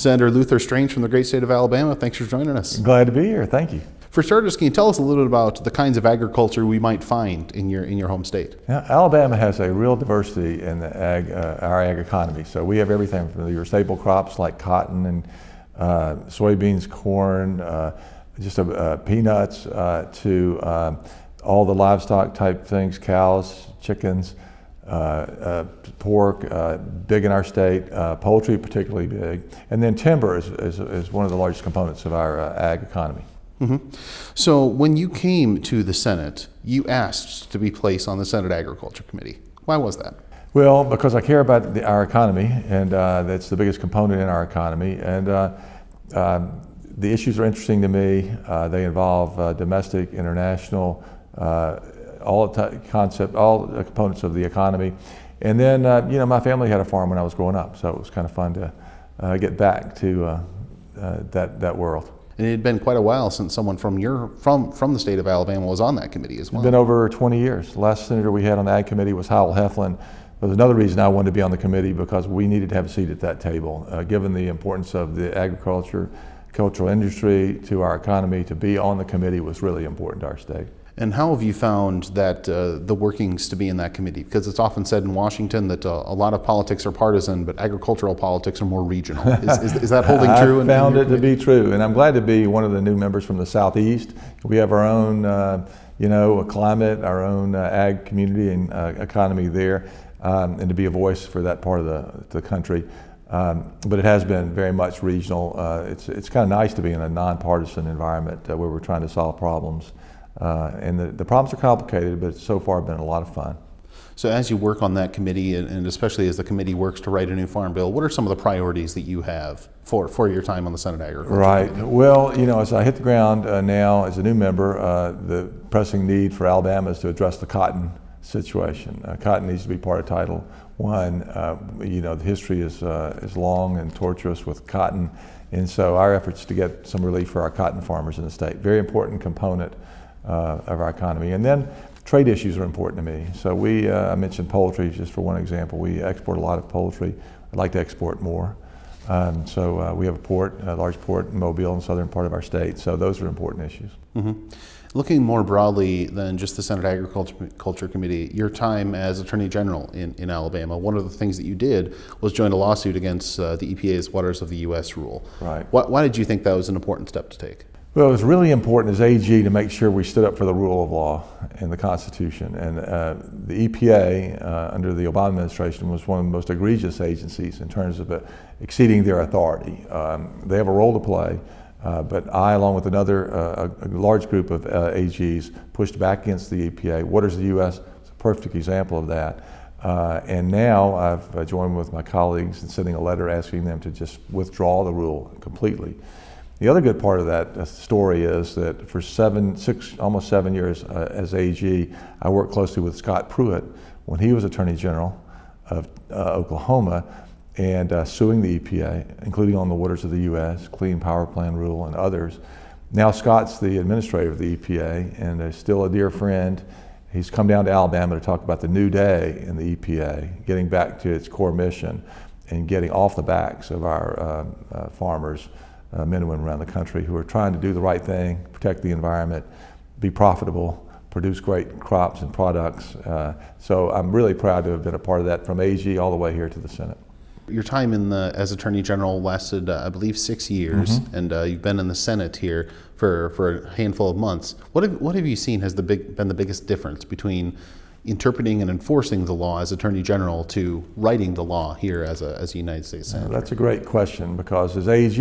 Senator Luther Strange from the great state of Alabama, thanks for joining us. Glad to be here. Thank you. For starters, can you tell us a little bit about the kinds of agriculture we might find in your home state? Now, Alabama has a real diversity in the our ag economy. So we have everything from your staple crops like cotton and soybeans, corn, peanuts, to all the livestock type things, cows, chickens, pork, big in our state, poultry particularly big. And then timber is one of the largest components of our ag economy. Mm-hmm. So when you came to the Senate, you asked to be placed on the Senate Agriculture Committee. Why was that? Well, because I care about our economy, and that's the biggest component in our economy. And the issues are interesting to me. They involve domestic, international, all the components of the economy. And then, you know, my family had a farm when I was growing up, so it was kind of fun to get back to that world. And it had been quite a while since someone from the state of Alabama was on that committee as well. It's been over 20 years. The last senator we had on the Ag Committee was Howell Heflin. There's another reason I wanted to be on the committee, because we needed to have a seat at that table. Given the importance of the agricultural industry to our economy, to be on the committee was really important to our state. And how have you found that the workings to be in that committee? Because it's often said in Washington that a lot of politics are partisan, but agricultural politics are more regional. Is that holding true? I found it to be true, and I'm glad to be one of the new members from the Southeast. We have our own, you know, climate, our own ag community and economy there, and to be a voice for that part of the country. But it has been very much regional. It's kind of nice to be in a nonpartisan environment where we're trying to solve problems. And the problems are complicated, but it's so far been a lot of fun. So as you work on that committee, and especially as the committee works to write a new farm bill, what are some of the priorities that you have for your time on the Senate Agriculture Committee? Right. Well, you know, as I hit the ground now as a new member, the pressing need for Alabama is to address the cotton situation. Cotton needs to be part of Title I. You know, the history is long and tortuous with cotton, and so our efforts to get some relief for our cotton farmers in the state, very important component of our economy. And then trade issues are important to me. So we, I mentioned poultry just for one example. We export a lot of poultry. I'd like to export more. So we have a port, a large port in Mobile in the southern part of our state. So those are important issues. Mm-hmm. Looking more broadly than just the Senate Agriculture Committee, your time as Attorney General in Alabama, one of the things that you did was join a lawsuit against the EPA's Waters of the U.S. rule. Right. Why did you think that was an important step to take? Well, it was really important as AG to make sure we stood up for the rule of law and the Constitution. And the EPA, under the Obama administration, was one of the most egregious agencies in terms of exceeding their authority. They have a role to play, but I, along with another a large group of AGs, pushed back against the EPA. Waters of the U.S. is a perfect example of that. And now I've joined with my colleagues in sending a letter asking them to just withdraw the rule completely. The other good part of that story is that for almost 7 years as AG, I worked closely with Scott Pruitt when he was Attorney General of Oklahoma, and suing the EPA, including on the Waters of the U.S., Clean Power Plan Rule, and others. Now Scott's the administrator of the EPA and is still a dear friend. He's come down to Alabama to talk about the new day in the EPA, getting back to its core mission and getting off the backs of our farmers. Men and women around the country who are trying to do the right thing, protect the environment, be profitable, produce great crops and products. So I'm really proud to have been a part of that from AG all the way here to the Senate. Your time as Attorney General lasted, I believe, 6 years, mm-hmm. and you've been in the Senate here for a handful of months. What have you seen has been the biggest difference between interpreting and enforcing the law as Attorney General to writing the law here as a United States Senator? That's a great question, because as AG,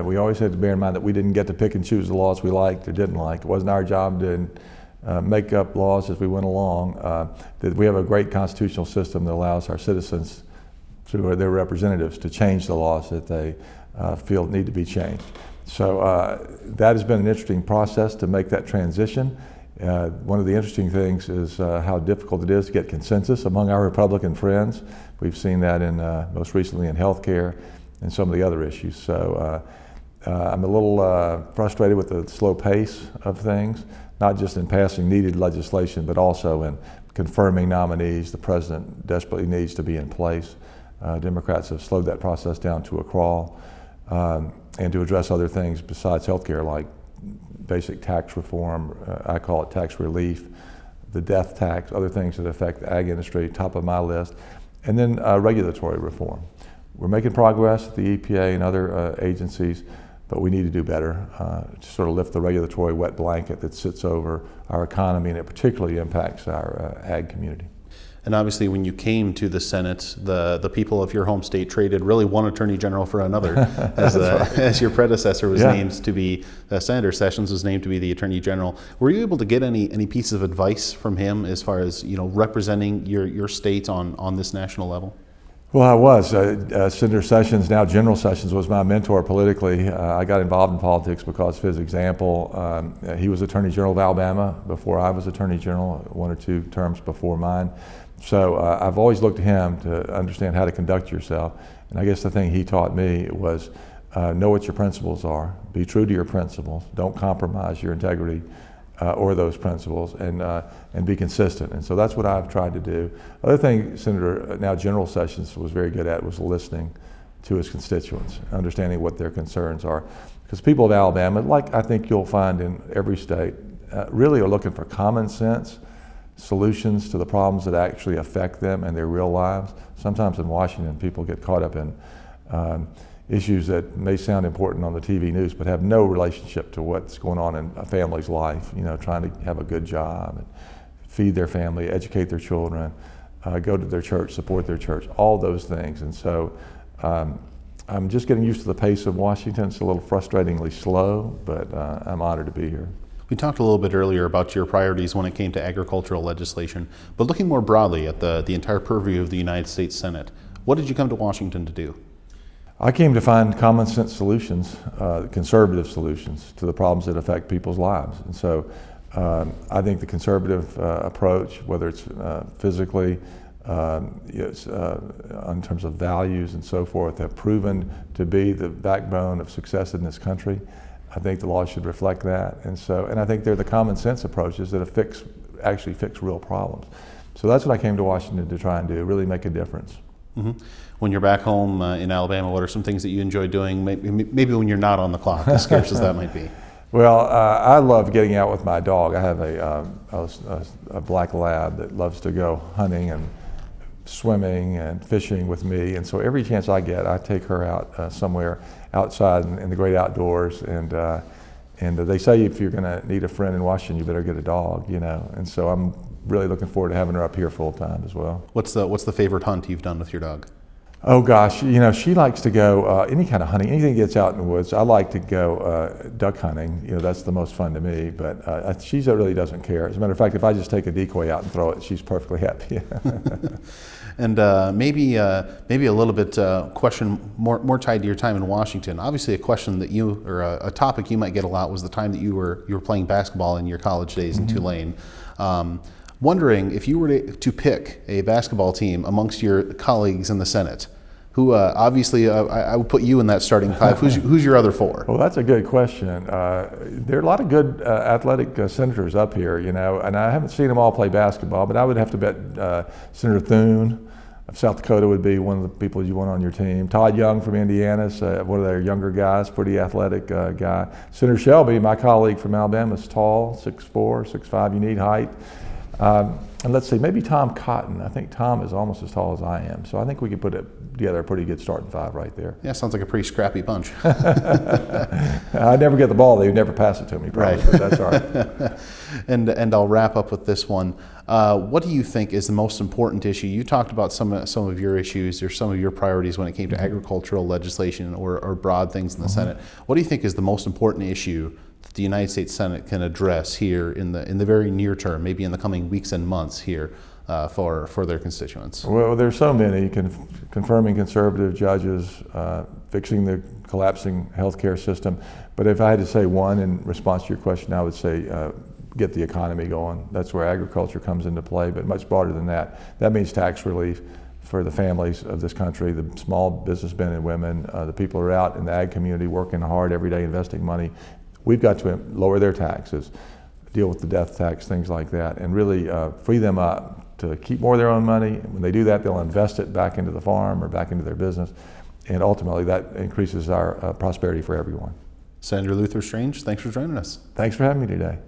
we always had to bear in mind that we didn't get to pick and choose the laws we liked or didn't like. It wasn't our job to make up laws as we went along. That we have a great constitutional system that allows our citizens through their representatives to change the laws that they feel need to be changed. So that has been an interesting process to make that transition. One of the interesting things is how difficult it is to get consensus among our Republican friends. We've seen that in most recently in healthcare and some of the other issues. So I'm a little frustrated with the slow pace of things, not just in passing needed legislation, but also in confirming nominees. The president desperately needs to be in place. Democrats have slowed that process down to a crawl. and to address other things besides healthcare, like basic tax reform, I call it tax relief, the death tax, other things that affect the ag industry, top of my list, and then regulatory reform. We're making progress at the EPA and other agencies, but we need to do better to sort of lift the regulatory wet blanket that sits over our economy, and it particularly impacts our ag community. And obviously, when you came to the Senate, the people of your home state traded really one attorney general for another, as, as your predecessor was named to be, Senator Sessions was named to be the attorney general. Were you able to get any piece of advice from him as far as, you know, representing your state on this national level? Well, I was. Senator Sessions, now General Sessions, was my mentor politically. I got involved in politics because of his example. He was Attorney General of Alabama before I was Attorney General, one or two terms before mine. So I've always looked to him to understand how to conduct yourself. And I guess the thing he taught me was know what your principles are, be true to your principles, don't compromise your integrity or those principles, and be consistent. And so that's what I've tried to do. Other thing Senator, now General Sessions, was very good at was listening to his constituents, understanding what their concerns are. Because people of Alabama, like I think you'll find in every state, really are looking for common sense solutions to the problems that actually affect them and their real lives. Sometimes in Washington, people get caught up in issues that may sound important on the TV news, but have no relationship to what's going on in a family's life, you know, trying to have a good job, and feed their family, educate their children, go to their church, support their church, all those things. And so I'm just getting used to the pace of Washington. It's a little frustratingly slow, but I'm honored to be here. We talked a little bit earlier about your priorities when it came to agricultural legislation, but looking more broadly at the entire purview of the United States Senate, what did you come to Washington to do? I came to find common sense solutions, conservative solutions to the problems that affect people's lives. And so I think the conservative approach, whether it's physically, in terms of values and so forth, have proven to be the backbone of success in this country. I think the law should reflect that. And so, and I think they're the common sense approaches that actually fix real problems. So that's what I came to Washington to try and do, really make a difference. Mm-hmm. When you're back home in Alabama, what are some things that you enjoy doing, maybe when you're not on the clock, as scarce as that might be? Well, I love getting out with my dog. I have a black lab that loves to go hunting and swimming and fishing with me, and so every chance I get, I take her out somewhere outside in the great outdoors, and they say if you're going to need a friend in Washington, you better get a dog, you know, and so I'm really looking forward to having her up here full time as well. What's the favorite hunt you've done with your dog? Oh gosh, you know, she likes to go any kind of hunting, anything that gets out in the woods. I like to go duck hunting, you know, that's the most fun to me, but she really doesn't care. As a matter of fact, if I just take a decoy out and throw it, she's perfectly happy. And maybe a little bit question more tied to your time in Washington. Obviously, a question that you, or a topic you might get a lot, was the time that you were playing basketball in your college days in Tulane. Wondering if you were to pick a basketball team amongst your colleagues in the Senate, who obviously I would put you in that starting five. Who's your other four? Well, that's a good question. There are a lot of good athletic senators up here, you know, and I haven't seen them all play basketball, but I would have to bet Senator Thune of South Dakota would be one of the people you want on your team. Todd Young from Indiana is one of their younger guys, pretty athletic guy. Senator Shelby, my colleague from Alabama, is tall, 6'4", 6'5", you need height. And let's see, maybe Tom Cotton. I think Tom is almost as tall as I am, so I think we could put together a pretty good starting five right there. Yeah, sounds like a pretty scrappy bunch. I never get the ball; they would never pass it to me, probably, right? But that's all right. And I'll wrap up with this one. What do you think is the most important issue? You talked about some of your issues or some of your priorities when it came to agricultural legislation or broad things in the Senate. What do you think is the most important issue the United States Senate can address here in the very near term, maybe in the coming weeks and months here for their constituents? Well, there's so many. Confirming conservative judges, fixing the collapsing healthcare system. But if I had to say one in response to your question, I would say get the economy going. That's where agriculture comes into play, but much broader than that. That means tax relief for the families of this country, the small businessmen and women, the people who are out in the ag community working hard every day, investing money. We've got to lower their taxes, deal with the death tax, things like that, and really free them up to keep more of their own money. When they do that, they'll invest it back into the farm or back into their business. and ultimately that increases our prosperity for everyone. Senator Luther Strange, thanks for joining us. Thanks for having me today.